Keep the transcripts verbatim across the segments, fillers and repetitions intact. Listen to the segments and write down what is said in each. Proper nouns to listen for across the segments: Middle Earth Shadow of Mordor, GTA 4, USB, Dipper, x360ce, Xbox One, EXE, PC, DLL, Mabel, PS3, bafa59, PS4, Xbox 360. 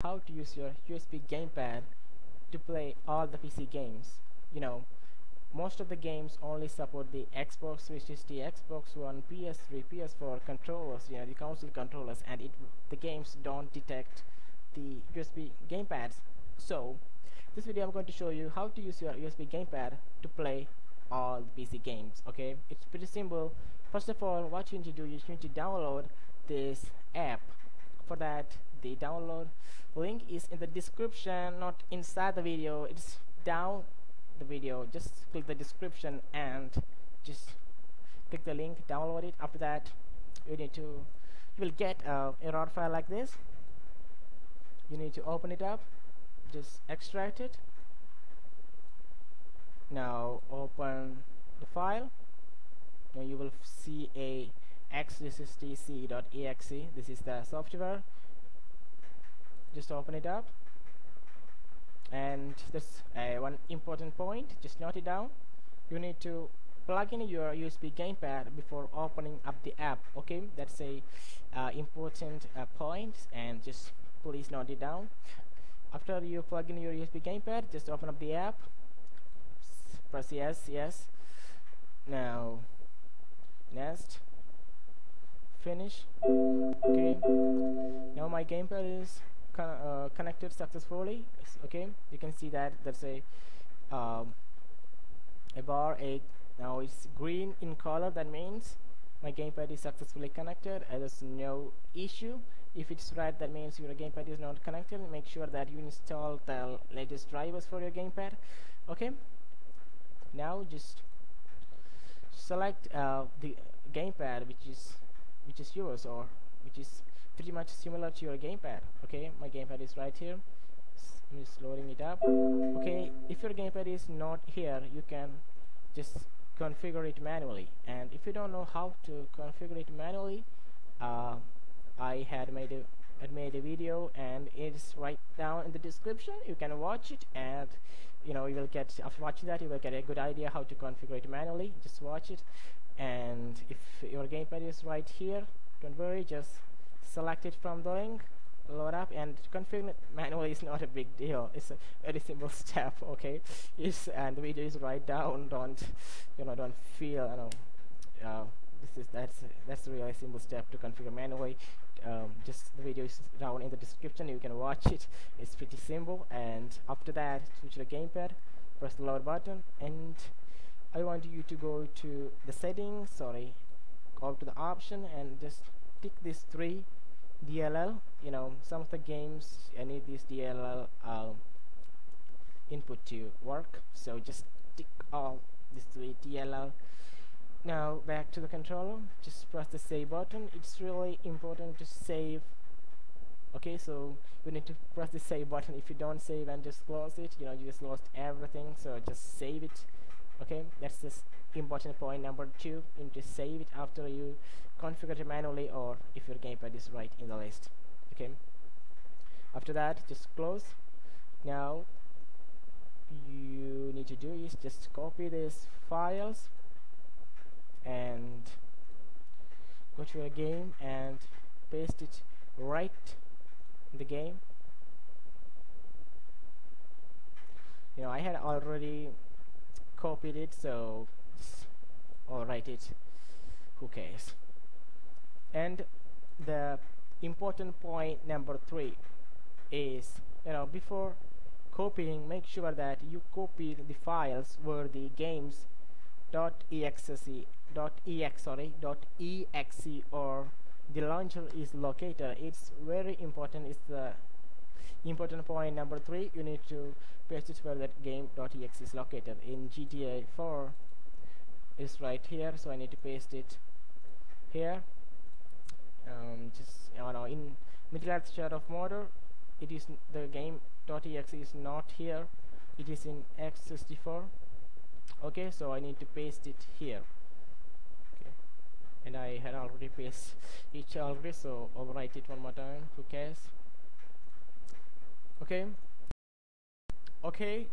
how to use your U S B gamepad to play all the P C games. You know, most of the games only support the Xbox three sixty, Xbox One, P S three, P S four controllers, you know, the console controllers, and it the games don't detect the U S B gamepads. So this video I'm going to show you how to use your U S B gamepad to play all the P C games. Okay, it's pretty simple. First of all, what you need to do is you need to download this app. For that, the download link is in the description, not inside the video. It's down the video. Just click the description and just click the link, download it. After that, you need to you will get a error file like this. You need to open it up, just extract it. Now open the file. Now you will see a X three sixty C dot E X E. This is the software. Just open it up, and there's uh, one important point, just note it down. You need to plug in your U S B gamepad before opening up the app. Okay, that's a uh, important uh, point, and just please note it down. After you plug in your U S B gamepad, just open up the app, press yes, yes, now next, finish. Okay, now my gamepad is con uh, connected successfully. Okay, you can see that that's a um, a bar, a now it's green in color. That means my gamepad is successfully connected and there's no issue. If it's red, that means your gamepad is not connected. Make sure that you install the latest drivers for your gamepad. Okay, now just select uh, the gamepad which is which is yours, or which is pretty much similar to your gamepad. Okay, my gamepad is right here. I'm just loading it up. Okay, if your gamepad is not here, you can just configure it manually. And if you don't know how to configure it manually, uh, I had made a had made a video, and it's right down in the description. You can watch it, and you know you will get, after watching that, you will get a good idea how to configure it manually. Just watch it. And if your gamepad is right here, don't worry, just select it from the link, load up, and configure it manually. Is not a big deal. It's a very simple step. Okay, it's, and the video is right down. Don't you know don't feel you know uh, this is that's that's really a simple step to configure manually. Um, just the video is down in the description, you can watch it. It's pretty simple. And after that, switch to the gamepad, press the load button, and I want you to go to the settings, sorry, go to the option, and just tick this three D L L. You know, some of the games I need this D L L uh, input to work, so just tick all these three D L L. Now back to the controller, just press the save button. It's really important to save. Okay, so you need to press the save button. If you don't save and just close it, you know you just lost everything. So just save it. Okay, that's this important point number two. You need to save it after you configure it manually, or if your gamepad is right in the list. Okay, after that, just close. Now you need to do is just copy these files and go to your game and paste it right in the game. You know, I had already copied it, so just or write it, who cares. And the important point number three is, you know, before copying, make sure that you copy the files where the games .exe, .ex, sorry, .exe or the launcher is located. It's very important. It's the important point number three. You need to paste it where that game.exe is located. In G T A four is right here, so I need to paste it here. Um, just you know, in Middle Earth Shadow of Mordor, it is the game.exe is not here. It is in X sixty-four. Okay, so I need to paste it here. Okay, and I had already pasted it already, so I'll write it one more time. Who cares? Okay, okay,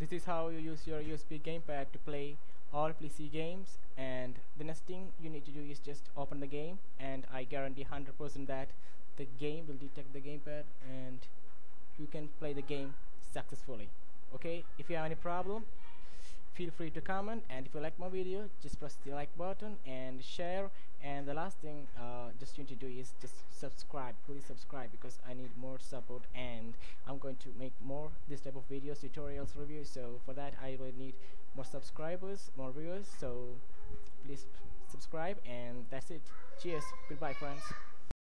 this is how you use your U S B gamepad to play all P C games. And the next thing you need to do is just open the game, and I guarantee one hundred percent that the game will detect the gamepad and can play the game successfully. Okay, if you have any problem, feel free to comment, and if you like my video, just press the like button and share. And the last thing uh, just you need to do is just subscribe. Please subscribe, because I need more support, and I'm going to make more this type of videos, tutorials, reviews. So for that I will need more subscribers, more viewers, so please subscribe. And that's it. Cheers, goodbye friends.